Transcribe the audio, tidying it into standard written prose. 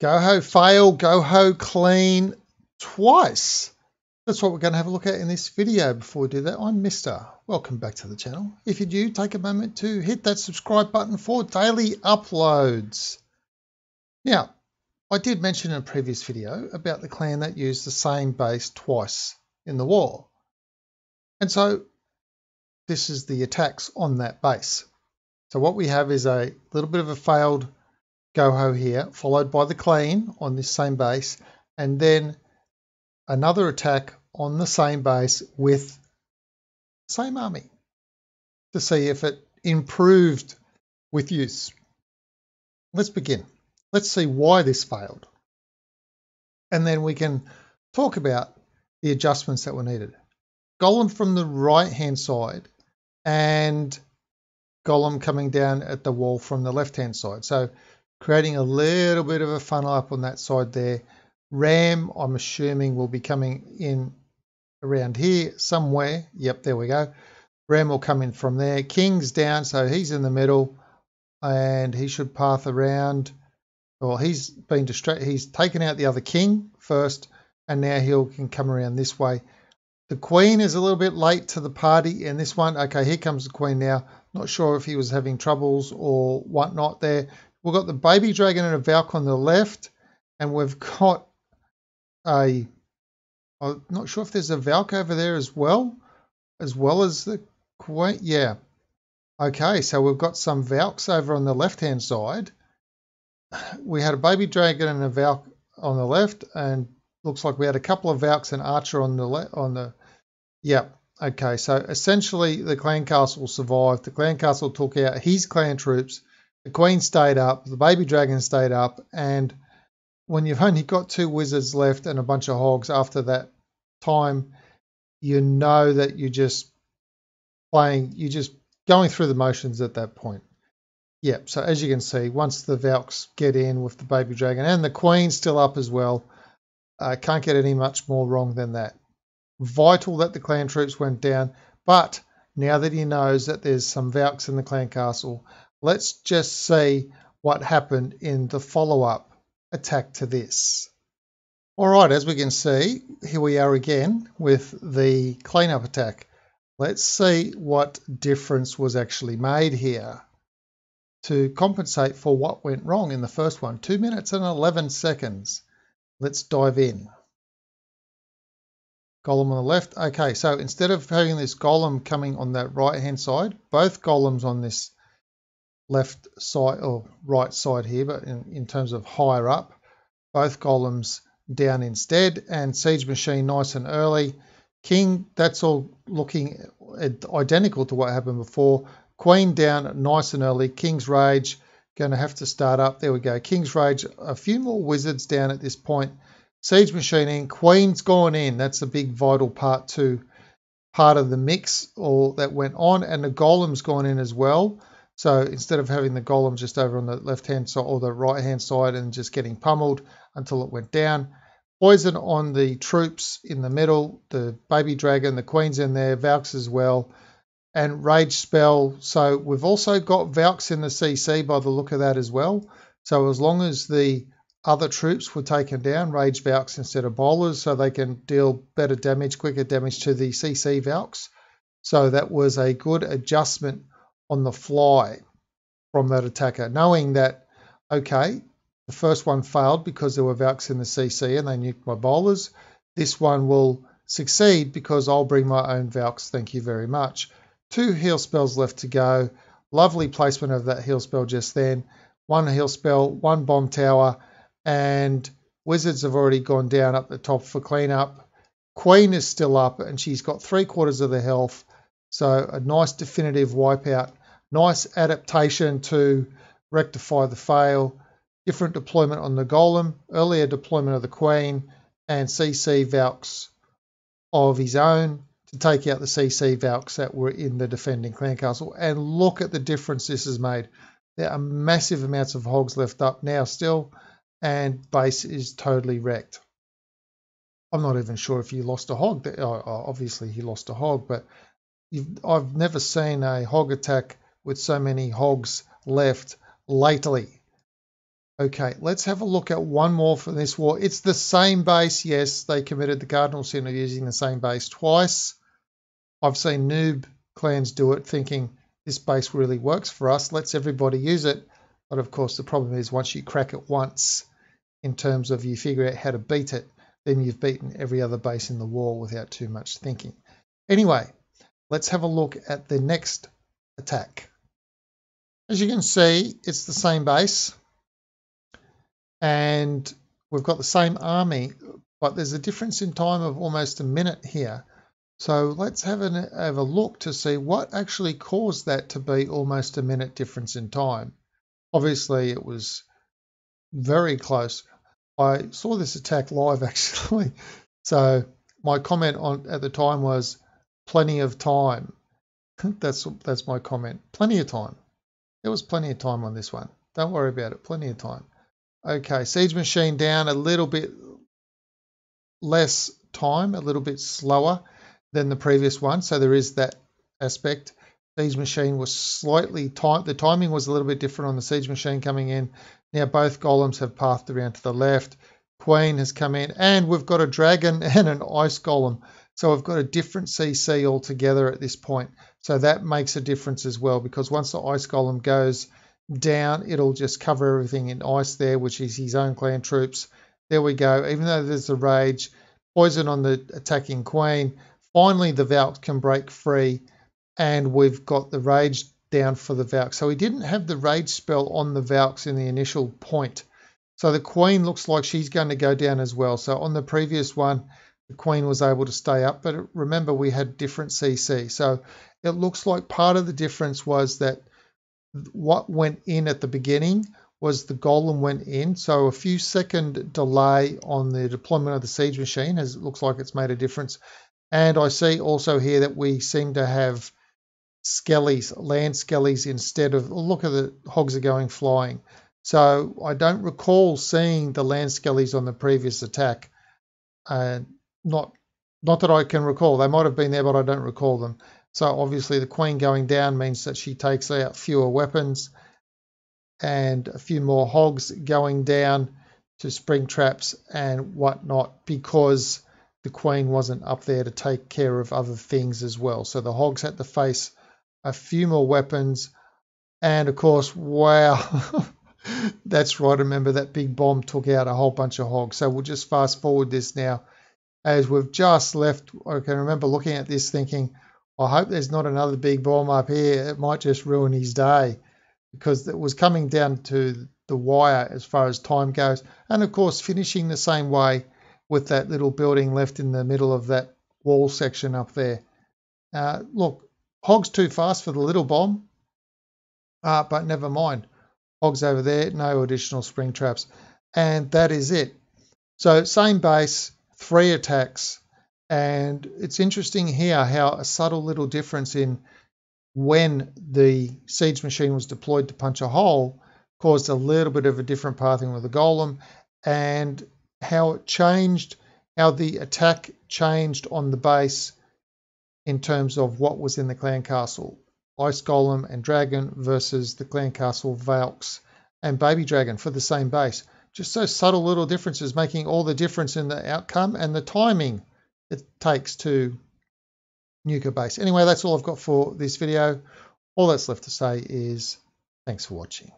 GoHo fail, GoHo clean twice. That's what we're going to have a look at in this video. Before we do that, I'm Mister. Welcome back to the channel. If you're new, take a moment to hit that subscribe button for daily uploads. Now, I did mention in a previous video about the clan that used the same base twice in the war. And so this is the attacks on that base. So what we have is a little bit of a failed GoHo here, followed by the clean on this same base, and then another attack on the same base with the same army to see if it improved with use. Let's begin. Let's see why this failed. And then we can talk about the adjustments that were needed. Golem from the right-hand side and Golem coming down at the wall from the left-hand side. So creating a little bit of a funnel up on that side there. Ram, I'm assuming, will be coming in around here somewhere. Yep, there we go. Ram will come in from there. King's down, so he's in the middle and he should path around. Well, he's been distracted. He's taken out the other king first and now he can come around this way. The queen is a little bit late to the party in this one. Okay, here comes the queen now. Not sure if he was having troubles or whatnot there. We've got the baby dragon and a Valk on the left, and we've got a, I'm not sure if there's a Valk over there as well as the queen. Yeah. Okay, so we've got some Valks over on the left-hand side. We had a baby dragon and a Valk on the left, and looks like we had a couple of Valks and Archer on the left. Yeah. Okay, so essentially the clan castle survived. The clan castle took out his clan troops. The queen stayed up, the baby dragon stayed up, and when you've only got two wizards left and a bunch of hogs after that time, you know that you're just playing, you're just going through the motions at that point. Yep, so as you can see, once the Valks get in with the baby dragon and the queen still up as well, can't get any much more wrong than that. Vital that the clan troops went down, but now that he knows that there's some Valks in the clan castle, let's just see what happened in the follow-up attack to this. All right, as we can see, here we are again with the cleanup attack. Let's see what difference was actually made here to compensate for what went wrong in the first one. 2 minutes and 11 seconds. Let's dive in. Golem on the left. Okay, so instead of having this golem coming on that right-hand side, both golems on this left side or right side here, but in terms of higher up, both golems down instead, and siege machine nice and early. King, that's all looking identical to what happened before. Queen down nice and early. King's rage going to have to start up. There we go. King's rage, a few more wizards down at this point. Siege machine in. Queen's gone in. That's a big vital part of the mix all that went on, and the golem's gone in as well. So instead of having the golem just over on the left-hand side or the right-hand side and just getting pummeled until it went down. Poison on the troops in the middle, the baby dragon, the queen's in there, Valks as well, and rage spell. So we've also got Valks in the CC by the look of that as well. So as long as the other troops were taken down, rage Valks instead of bowlers, so they can deal better damage, quicker damage to the CC Valks. So that was a good adjustment on the fly from that attacker, knowing that, okay, the first one failed because there were Valks in the CC and they nuked my bowlers. This one will succeed because I'll bring my own Valks, thank you very much. 2 heal spells left to go. Lovely placement of that heal spell just then. 1 heal spell, 1 bomb tower, and wizards have already gone down up the top for cleanup. Queen is still up and she's got 3/4 of the health. So a nice definitive wipeout. Nice adaptation to rectify the fail, different deployment on the golem, earlier deployment of the queen, and CC Valks of his own to take out the CC Valks that were in the defending clan castle. And look at the difference this has made. There are massive amounts of hogs left up now still, and base is totally wrecked. I'm not even sure if you lost a hog. Obviously he lost a hog, but I've never seen a hog attack with so many hogs left lately. Okay, let's have a look at one more for this war. It's the same base. Yes, they committed the cardinal sin of using the same base twice. I've seen noob clans do it thinking this base really works for us. Let's everybody use it. But of course, the problem is once you crack it once, in terms of you figure out how to beat it, then you've beaten every other base in the war without too much thinking. Anyway, let's have a look at the next attack. As you can see, it's the same base and we've got the same army, but there's a difference in time of almost a minute here. So let's have a look to see what actually caused that to be almost a minute difference in time. Obviously, it was very close. I saw this attack live actually, so my comment at the time was plenty of time. That's my comment. Plenty of time. There was plenty of time on this one. Don't worry about it. Plenty of time. Okay, siege machine down a little bit less time, a little bit slower than the previous one. So there is that aspect. Siege machine was slightly tight. The timing was a little bit different on the siege machine coming in. Now both golems have pathed around to the left. Queen has come in and we've got a dragon and an ice golem. So we've got a different CC altogether at this point. So that makes a difference as well, because once the ice golem goes down, it'll just cover everything in ice there, which is his own clan troops. There we go. Even though there's a rage, poison on the attacking queen. Finally, the Valk can break free and we've got the rage down for the Valk. So he didn't have the rage spell on the Valks in the initial point. So the Queen looks like she's going to go down as well. So on the previous one, the Queen was able to stay up, but remember we had different CC. So it looks like part of the difference was that what went in at the beginning was the golem went in. So a few second delay on the deployment of the siege machine, as it looks like it's made a difference. And I see also here that we seem to have skellies, land skellies instead of, look at the hogs are going flying. So I don't recall seeing the land skellies on the previous attack. Not that I can recall. They might have been there, but I don't recall them. So obviously the queen going down means that she takes out fewer weapons and a few more hogs going down to spring traps and whatnot, because the queen wasn't up there to take care of other things as well. So the hogs had to face a few more weapons. And of course, wow, that's right. Remember that big bomb took out a whole bunch of hogs. So we'll just fast forward this now. As we've just left, I can remember looking at this thinking, I hope there's not another big bomb up here. It might just ruin his day, because it was coming down to the wire as far as time goes. And of course, finishing the same way with that little building left in the middle of that wall section up there. Look, hogs too fast for the little bomb, but never mind. Hogs over there, no additional spring traps. And that is it. So same base, 3 attacks. And it's interesting here how a subtle little difference in when the siege machine was deployed to punch a hole caused a little bit of a different pathing with the golem, and how it changed, how the attack changed on the base in terms of what was in the clan castle. Ice Golem and Dragon versus the clan castle Valks and Baby Dragon for the same base. Just those subtle little differences making all the difference in the outcome and the timing it takes to nuke a base. Anyway, that's all I've got for this video. All that's left to say is thanks for watching.